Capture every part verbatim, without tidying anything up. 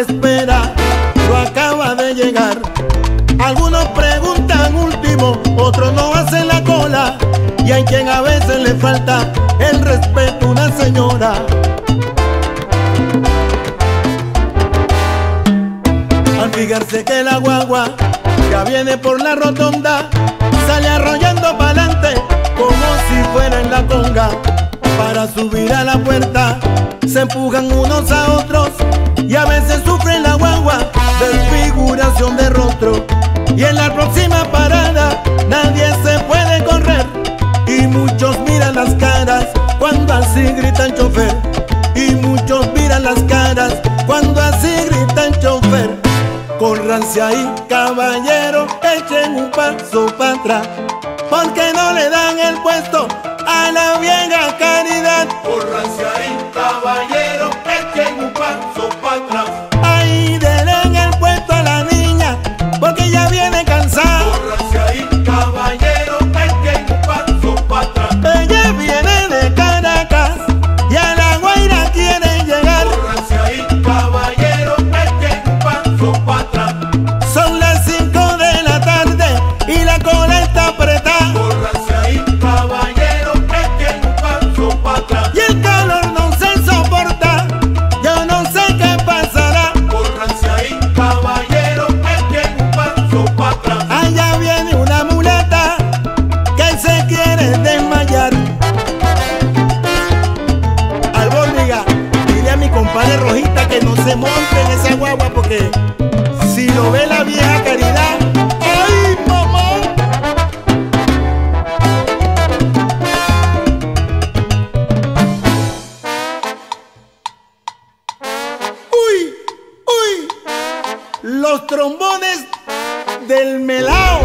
que espera no acaba de llegar. Algunos preguntan último, otros no hacen la cola, y hay quien a veces le falta el respeto a una señora. Al fijarse que la guagua ya viene por la rotonda, sale arrollando pa'lante como si fuera en la conga. Para subir a la puerta se empujan unos a otros, y a veces sufre la guagua desfiguración de rostro. Y en la próxima parada nadie se puede correr, y muchos miran las caras cuando así gritan chofer. Y muchos miran las caras cuando así gritan chofer. Córranse ahí, caballero, echen un paso para atrás, porque no le dan el puesto a la vieja Caridad. Córranse ahí, caballero, echen un paso para atrás. Ahí den el puesto a la niña, porque ella viene cansada. Córranse ahí, caballero, echen un paso para atrás. Ella viene de Caracas y a La Guaira quiere llegar. Córranse ahí, caballero, echen un paso para atrás. Son las cinco de la tarde y la cola está apretada. Córranse ahí, caballero, y el calor no se soporta, yo no sé qué pasará. Córranse ahí, caballero, echen un paso para atrás. Allá viene una mulata que se quiere desmayar. Albóndiga, dile a mi compadre Rojita que no se monte en esa guagua, porque si lo ve la vieja Caridad, ¡ay, mamá! Los trombones del melao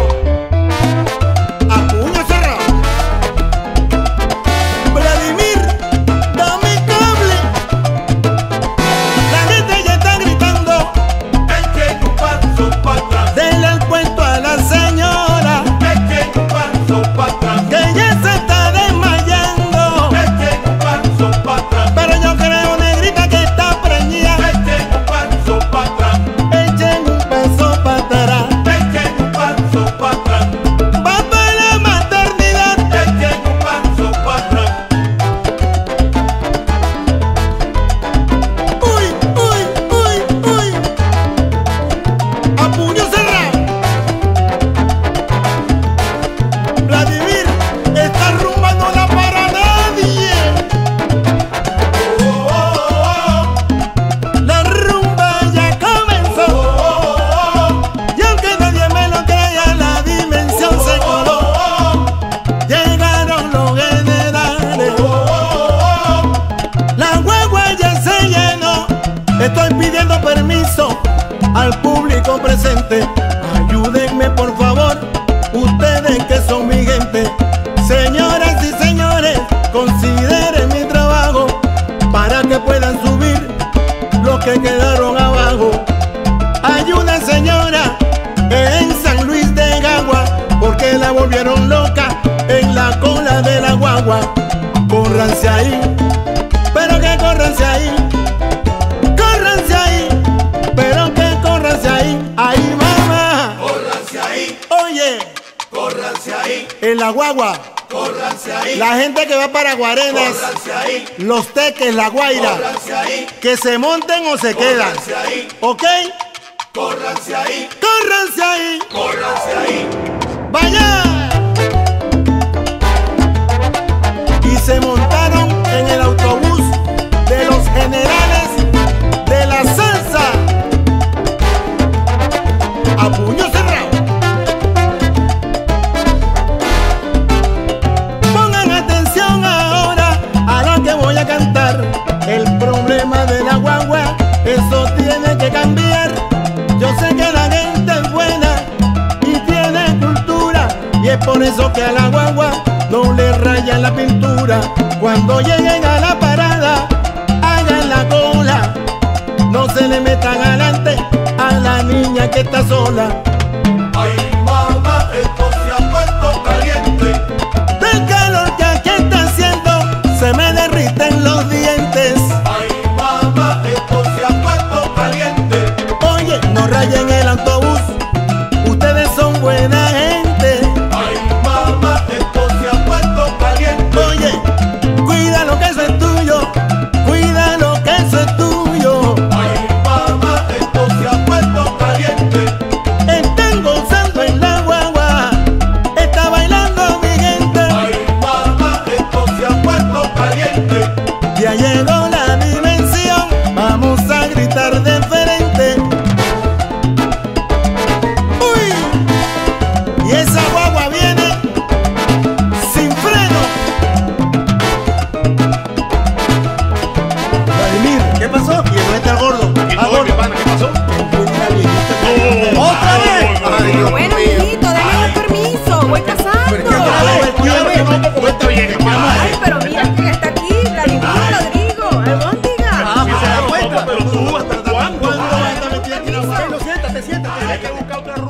a puño cerrado. Vladimir, dame cable. La gente ya está gritando, eche tu paso para atrás. Denle el cuento a la señora, eche tu paso para atrás, que ella se está desmayando, eche tu paso para atrás. Pero yo creo, negrita, que está preñida, eche tu paso para atrás. Estoy pidiendo permiso al público presente, ayúdenme por favor, ustedes que son mi gente. Señoras y señores, consideren mi trabajo para que puedan subir los que quedaron abajo. Hay una señora en San Luis de Gagua, porque la volvieron loca en la cola de la guagua. Córranse ahí, pero que córranse ahí. Ahí, mamá, córranse ahí. Oye, córranse ahí. En la guagua, córranse ahí. La gente que va para Guarenas, córranse ahí. Los teques, La Guaira, córranse ahí. Que se monten o se quedan, ahí. ¿Ok? Córranse ahí. Córranse ahí. Córranse ahí. Vaya. Y se montaron en el autobús de los generales de la salsa. A puño cerrado. Pongan atención ahora a lo que voy a cantar. El problema de la guagua, eso tiene que cambiar. Yo sé que la gente es buena y tiene cultura, y es por eso que a la guagua no le rayan la pintura. Cuando lleguen a la parada, hagan la cola, no se le metan adelante a la niña que está sola. Ay, mamá, esto se ha puesto caliente. Del calor que aquí está haciendo, se me derriten los dientes. Ay, mamá, esto se ha puesto caliente. Hay que buscar otra ruta.